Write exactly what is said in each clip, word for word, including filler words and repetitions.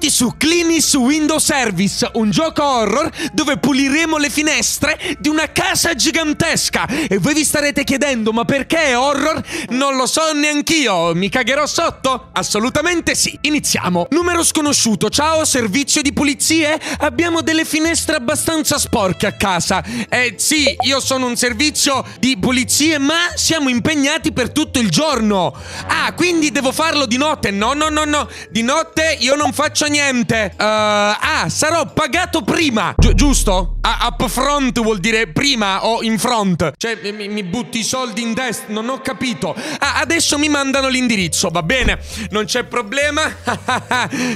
benvenuti su Cleany's Window Service, un gioco horror dove puliremo le finestre di una casa gigantesca. E voi vi starete chiedendo, ma perché è horror? Non lo so neanch'io, mi cagherò sotto? Assolutamente sì, iniziamo. Numero sconosciuto, ciao servizio di pulizie? Abbiamo delle finestre abbastanza sporche a casa. Eh sì, io sono un servizio di pulizie, ma siamo impegnati per tutto il giorno. Ah, quindi devo farlo di notte? No, no, no, no, di notte io non faccio niente. uh, Ah, sarò pagato prima. Gi Giusto? Uh, up front vuol dire prima o in front. Cioè mi, mi butti i soldi in testa, non ho capito. Ah, adesso mi mandano l'indirizzo, va bene, non c'è problema.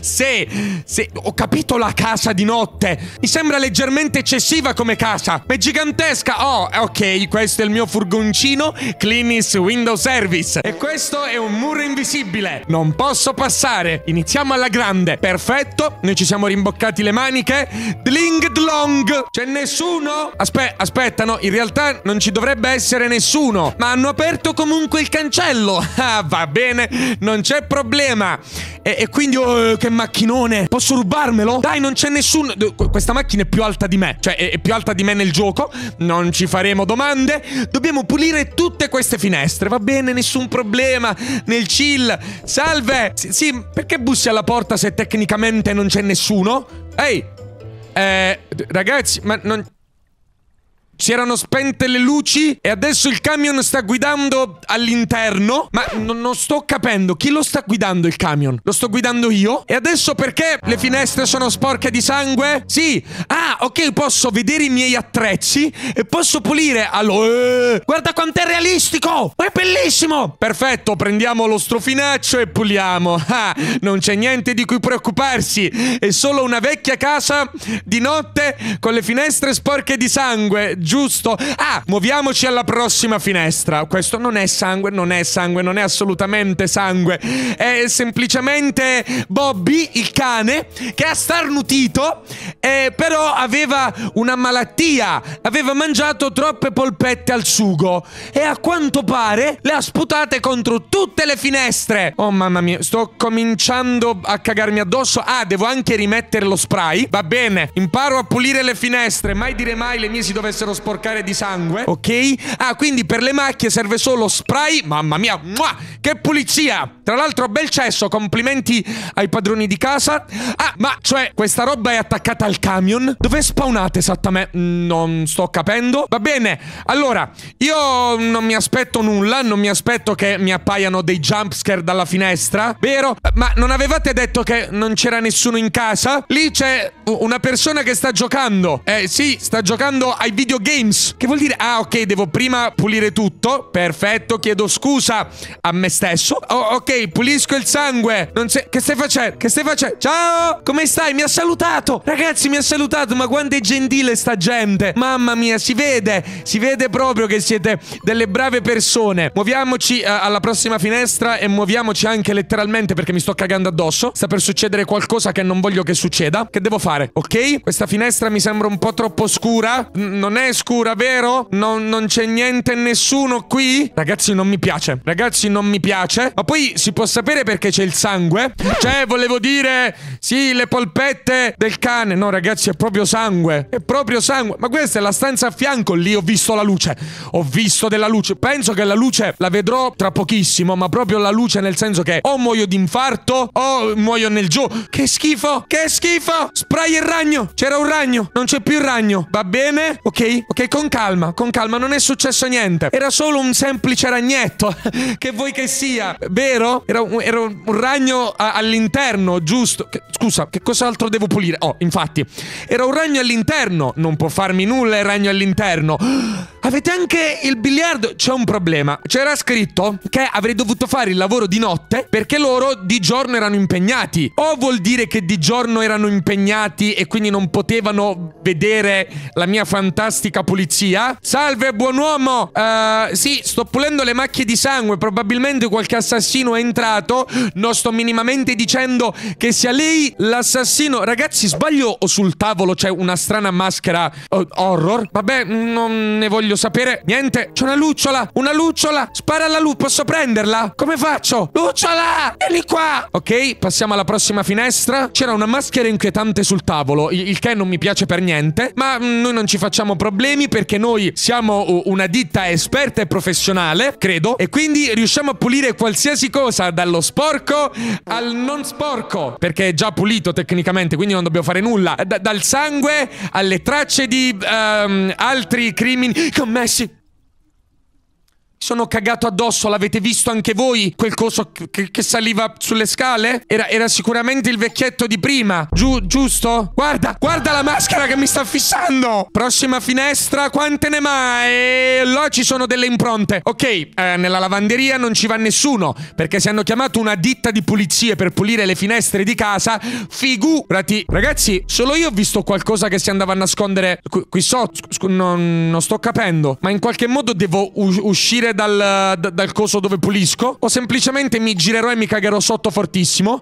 Se, se, ho capito la casa di notte. Mi sembra leggermente eccessiva come casa, ma è gigantesca. Oh, ok, questo è il mio furgoncino Cleany's Window Service. E questo è un muro invisibile, non posso passare. Iniziamo alla grande. Perfetto, noi ci siamo rimboccati le maniche. Dling dlong. C'è nessuno? Aspe aspetta, no, in realtà non ci dovrebbe essere nessuno, ma hanno aperto comunque il cancello. Ah, va bene, non c'è problema. E, e quindi, oh, che macchinone. Posso rubarmelo? Dai, non c'è nessuno. Questa macchina è più alta di me. Cioè, è, è più alta di me nel gioco. Non ci faremo domande. Dobbiamo pulire tutte queste finestre. Va bene, nessun problema. Nel chill. Salve. Sì, sì, perché bussi alla porta se tecnicamente non c'è nessuno? Ehi. Eh, ragazzi, ma non... Si erano spente le luci e adesso il camion sta guidando all'interno. Ma non, non sto capendo. Chi lo sta guidando il camion? Lo sto guidando io? E adesso perché le finestre sono sporche di sangue? Sì. Ah, ok, posso vedere i miei attrezzi e posso pulire. Allora, guarda quant'è realistico. Ma è bellissimo. Perfetto, prendiamo lo strofinaccio e puliamo. Ah, non c'è niente di cui preoccuparsi. È solo una vecchia casa di notte con le finestre sporche di sangue. Giusto. Ah, muoviamoci alla prossima finestra. Questo non è sangue, non è sangue, non è assolutamente sangue. È semplicemente Bobby, il cane, che ha starnutito, eh, però aveva una malattia. Aveva mangiato troppe polpette al sugo e a quanto pare le ha sputate contro tutte le finestre. Oh mamma mia, sto cominciando a cagarmi addosso. Ah, devo anche rimettere lo spray. Va bene, imparo a pulire le finestre. Mai dire mai, le mie si dovessero sporcare di sangue. Ok. Ah, quindi per le macchie serve solo spray. Mamma mia, mua, che pulizia. Tra l'altro bel cesso, complimenti ai padroni di casa. Ah, ma cioè questa roba è attaccata al camion? Dov'è spawnata esattamente? Non sto capendo. Va bene, allora io non mi aspetto nulla. Non mi aspetto che mi appaiano dei jumpscare dalla finestra, vero? Ma non avevate detto che non c'era nessuno in casa? Lì c'è una persona che sta giocando. Eh sì, sta giocando ai videogames. Che vuol dire? Ah, ok, devo prima pulire tutto. Perfetto, chiedo scusa a me stesso. Oh, ok, pulisco il sangue. Non sei... Che stai facendo? Che stai facendo? Ciao, come stai? Mi ha salutato. Ragazzi, mi ha salutato. Ma quanto è gentile sta gente. Mamma mia, si vede. Si vede proprio che siete delle brave persone. Muoviamoci eh, alla prossima finestra e muoviamoci anche letteralmente, perché mi sto cagando addosso. Sta per succedere qualcosa che non voglio che succeda. Che devo fare? Ok, questa finestra mi sembra un po' troppo scura. Non è scura, vero? Non, non c'è niente, nessuno qui. Ragazzi, non mi piace. Ragazzi, non mi piace. Ma poi si può sapere perché c'è il sangue? Cioè, volevo dire... Sì, le polpette del cane. No, ragazzi, è proprio sangue. È proprio sangue. Ma questa è la stanza a fianco. Lì ho visto la luce. Ho visto della luce. Penso che la luce la vedrò tra pochissimo. Ma proprio la luce, nel senso che o muoio di infarto o muoio nel gio. Che schifo. Che schifo. Spray il ragno. C'era un ragno. Non c'è più il ragno. Va bene? Ok, ok, con calma, con calma, non è successo niente. Era solo un semplice ragnetto. Che vuoi che sia, vero? Era un, era un ragno all'interno, giusto? Che, scusa, che cos'altro devo pulire? Oh, infatti, era un ragno all'interno. Non può farmi nulla il ragno all'interno. Avete anche il biliardo? C'è un problema. C'era scritto che avrei dovuto fare il lavoro di notte perché loro di giorno erano impegnati. O vuol dire che di giorno erano impegnati e quindi non potevano vedere la mia fantastica dica pulizia. Salve, buon uomo. Uh, sì, sto pulendo le macchie di sangue. Probabilmente qualche assassino è entrato. Non sto minimamente dicendo che sia lei l'assassino. Ragazzi, sbaglio o sul tavolo c'è una strana maschera uh, horror? Vabbè, non ne voglio sapere niente. C'è una lucciola, una lucciola. Spara alla lucciola. Posso prenderla? Come faccio? Lucciola, vieni qua. Ok, passiamo alla prossima finestra. C'era una maschera inquietante sul tavolo, il che non mi piace per niente, ma noi non ci facciamo problemi perché noi siamo una ditta esperta e professionale, credo, e quindi riusciamo a pulire qualsiasi cosa, dallo sporco al non sporco, perché è già pulito tecnicamente, quindi non dobbiamo fare nulla. D- dal sangue alle tracce di um, altri crimini commessi. Sono cagato addosso, l'avete visto anche voi? Quel coso che, che saliva sulle scale? Era, era sicuramente il vecchietto di prima. Giù, giusto? Guarda, guarda la maschera che mi sta fissando. Prossima finestra, quante ne mai? Là ci sono delle impronte. Ok, eh, nella lavanderia non ci va nessuno, perché si hanno chiamato una ditta di pulizie per pulire le finestre di casa. Figurati. Ragazzi, solo io ho visto qualcosa che si andava a nascondere qui, qui sotto. Non, non sto capendo. Ma in qualche modo devo uscire Dal, dal coso dove pulisco, o semplicemente mi girerò e mi cagherò sotto fortissimo.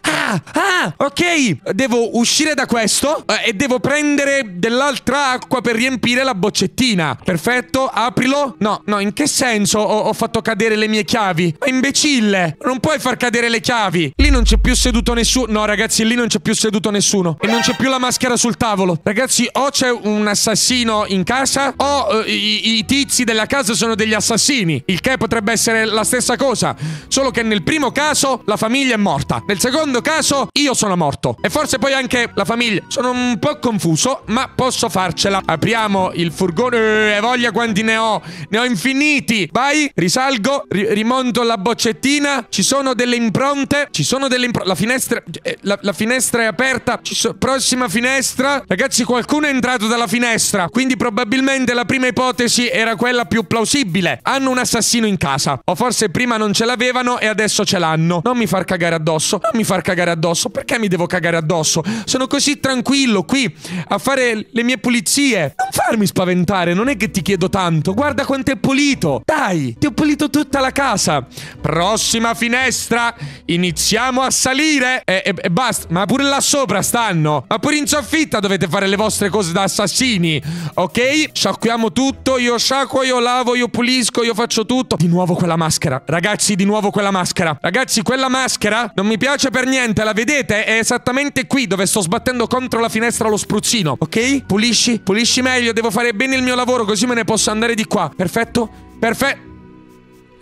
Ah, ah, ok, devo uscire da questo eh, e devo prendere dell'altra acqua per riempire la boccettina. Perfetto, aprilo. No, no, in che senso ho, ho fatto cadere le mie chiavi? Ma imbecille, non puoi far cadere le chiavi. Lì non c'è più seduto nessuno. No ragazzi, lì non c'è più seduto nessuno. E non c'è più la maschera sul tavolo. Ragazzi, o c'è un assassino in casa, o eh, i, i tizi della casa sono degli assassini. Assassini, il che potrebbe essere la stessa cosa, solo che nel primo caso la famiglia è morta, nel secondo caso io sono morto e forse poi anche la famiglia. Sono un po' confuso, ma posso farcela. Apriamo il furgone. E voglia quanti ne ho, ne ho infiniti. Vai, risalgo, ri rimonto la boccettina. Ci sono delle impronte, ci sono delle impronte. La finestra, eh, la, la finestra è aperta. Ci so prossima finestra. Ragazzi, qualcuno è entrato dalla finestra, quindi probabilmente la prima ipotesi era quella più plausibile. Hanno un assassino in casa, o forse prima non ce l'avevano e adesso ce l'hanno. Non mi far cagare addosso, non mi far cagare addosso. Perché mi devo cagare addosso? Sono così tranquillo qui a fare le mie pulizie. Non farmi spaventare, non è che ti chiedo tanto. Guarda quanto è pulito. Dai, ti ho pulito tutta la casa. Prossima finestra. Iniziamo a salire. E, e, e basta, ma pure là sopra stanno. Ma pure in soffitta dovete fare le vostre cose da assassini. Ok, sciacquiamo tutto. Io sciacquo, io lavo, io pulisco, io faccio tutto. Di nuovo quella maschera. Ragazzi, di nuovo quella maschera. Ragazzi, quella maschera non mi piace per niente. La vedete? È esattamente qui dove sto sbattendo contro la finestra lo spruzzino. Ok? Pulisci, pulisci meglio. Devo fare bene il mio lavoro, così me ne posso andare di qua. Perfetto? Perfetto.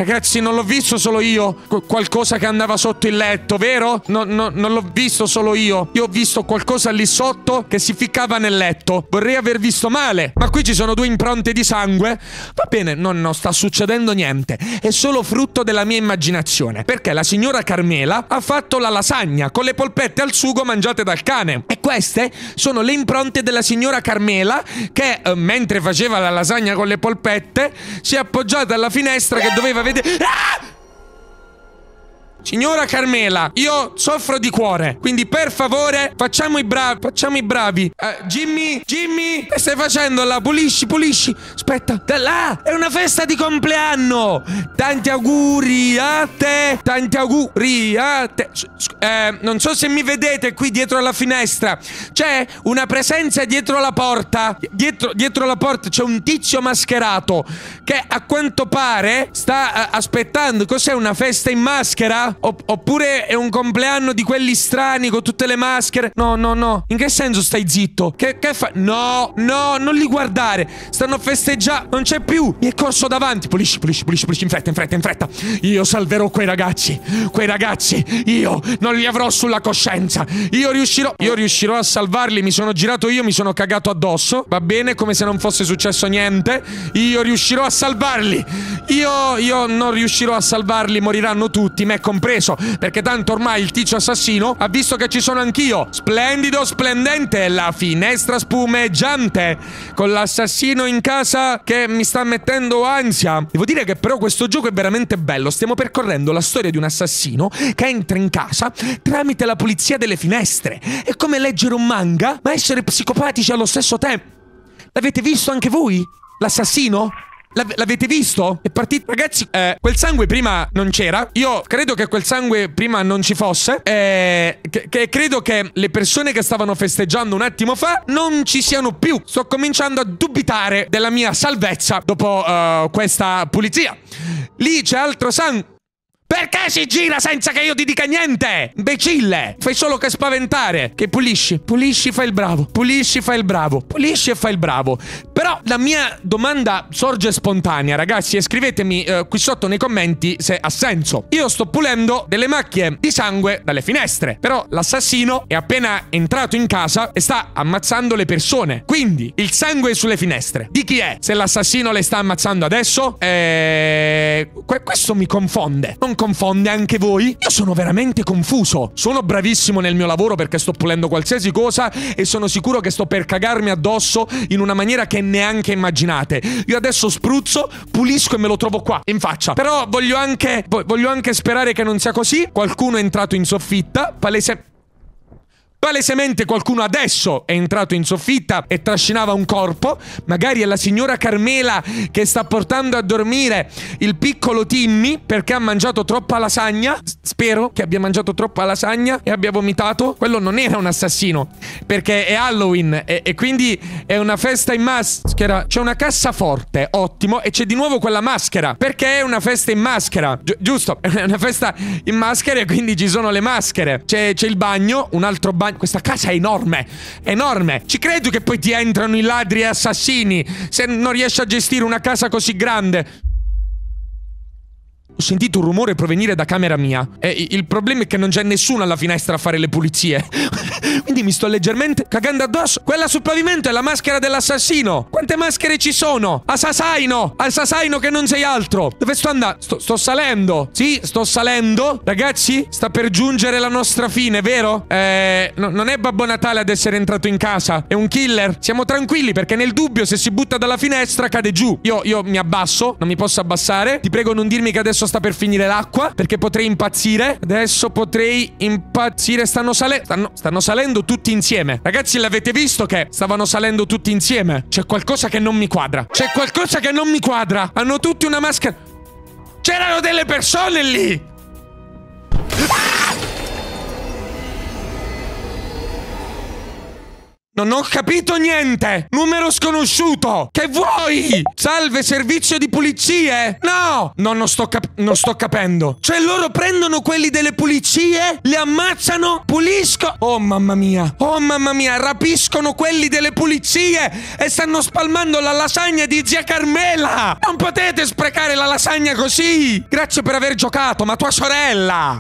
Ragazzi, non l'ho visto solo io Qu qualcosa che andava sotto il letto, vero? No, no, non l'ho visto solo io. Io ho visto qualcosa lì sotto che si ficcava nel letto. Vorrei aver visto male, ma qui ci sono due impronte di sangue. Va bene, no, no, sta succedendo niente. È solo frutto della mia immaginazione, perché la signora Carmela ha fatto la lasagna con le polpette al sugo mangiate dal cane, e queste sono le impronte della signora Carmela che, eh, mentre faceva la lasagna con le polpette, si è appoggiata alla finestra che doveva Ah! Signora Carmela, io soffro di cuore, quindi per favore facciamo i bravi. Facciamo i bravi. Uh, Jimmy, Jimmy, che stai facendo là? Pulisci, pulisci. Aspetta, da là è una festa di compleanno. Tanti auguri a te. Tanti auguri a te. Eh, non so se mi vedete qui dietro alla finestra. C'è una presenza dietro la porta. Dietro, dietro la porta c'è un tizio mascherato che a quanto pare sta uh, aspettando. Cos'è, una festa in maschera? Oppure è un compleanno di quelli strani con tutte le maschere? No, no, no. In che senso stai zitto? Che, che fa? No, no, non li guardare. Stanno festeggiando. Non c'è più. Mi è corso davanti. Pulisci, pulisci, pulisci, pulisci. In fretta, in fretta, in fretta. Io salverò quei ragazzi. Quei ragazzi. Io non li avrò sulla coscienza. Io riuscirò. Io riuscirò a salvarli. Mi sono girato io. Mi sono cagato addosso. Va bene, come se non fosse successo niente. Io riuscirò a salvarli. Io, io non riuscirò a salvarli. Moriranno tutti. Me comp- Preso, perché tanto ormai il tizio assassino ha visto che ci sono anch'io. Splendido, splendente, la finestra spumeggiante con l'assassino in casa che mi sta mettendo ansia. Devo dire che però questo gioco è veramente bello. Stiamo percorrendo la storia di un assassino che entra in casa tramite la pulizia delle finestre. È come leggere un manga, ma essere psicopatici allo stesso tempo. L'avete visto anche voi? L'assassino? L'avete visto? È partito. Ragazzi, eh, quel sangue prima non c'era. Io credo che quel sangue prima non ci fosse. Eh, che, che credo che le persone che stavano festeggiando un attimo fa non ci siano più. Sto cominciando a dubitare della mia salvezza dopo uh, questa pulizia. Lì c'è altro sangue. Perché si gira senza che io ti dica niente? Imbecille! Fai solo che spaventare. Che pulisci, pulisci, fai il bravo. Pulisci, fai il bravo. Pulisci e fai il bravo. Però la mia domanda sorge spontanea, ragazzi. E scrivetemi eh, qui sotto nei commenti se ha senso. Io sto pulendo delle macchie di sangue dalle finestre. Però l'assassino è appena entrato in casa e sta ammazzando le persone. Quindi il sangue è sulle finestre. Di chi è? Se l'assassino le sta ammazzando adesso? Eh... Qu- questo mi confonde. Non confonde anche voi? Io sono veramente confuso. Sono bravissimo nel mio lavoro perché sto pulendo qualsiasi cosa e sono sicuro che sto per cagarmi addosso in una maniera che neanche immaginate. Io adesso spruzzo, pulisco e me lo trovo qua in faccia. Però voglio anche voglio anche sperare che non sia così. Qualcuno è entrato in soffitta, palese Palesemente qualcuno adesso è entrato in soffitta e trascinava un corpo. Magari è la signora Carmela che sta portando a dormire il piccolo Timmy perché ha mangiato troppa lasagna. Spero che abbia mangiato troppa lasagna e abbia vomitato. Quello non era un assassino, perché è Halloween e, e quindi è una festa in maschera. C'è una cassaforte, ottimo. E c'è di nuovo quella maschera, perché è una festa in maschera. Gi- giusto, è una festa in maschera e quindi ci sono le maschere. C'è il bagno, un altro bagno. Questa casa è enorme, enorme. Ci credo che poi ti entrano i ladri e assassini se non riesci a gestire una casa così grande. Ho sentito un rumore provenire da camera mia e il problema è che non c'è nessuno alla finestra a fare le pulizie. Quindi mi sto leggermente cagando addosso. Quella sul pavimento è la maschera dell'assassino. Quante maschere ci sono? Assassino, assassino che non sei altro. Dove sto andando? Sto, sto salendo. Sì, sto salendo. Ragazzi, sta per giungere la nostra fine, vero? Eh, no, non è Babbo Natale ad essere entrato in casa. È un killer. Siamo tranquilli perché nel dubbio se si butta dalla finestra cade giù. Io, io mi abbasso. Non mi posso abbassare. Ti prego non dirmi che adesso sta per finire l'acqua, perché potrei impazzire. Adesso potrei impazzire. Stanno salendo. Stanno, stanno salendo tutti insieme. Ragazzi, l'avete visto che stavano salendo tutti insieme? C'è qualcosa che non mi quadra. C'è qualcosa che non mi quadra. Hanno tutti una maschera. C'erano delle persone lì. Ah! Non ho capito niente! Numero sconosciuto! Che vuoi? Salve servizio di pulizie? No! No, non sto, cap non sto capendo. Cioè loro prendono quelli delle pulizie, li ammazzano, puliscono... Oh mamma mia! Oh mamma mia! Rapiscono quelli delle pulizie e stanno spalmando la lasagna di zia Carmela! Non potete sprecare la lasagna così! Grazie per aver giocato, ma tua sorella!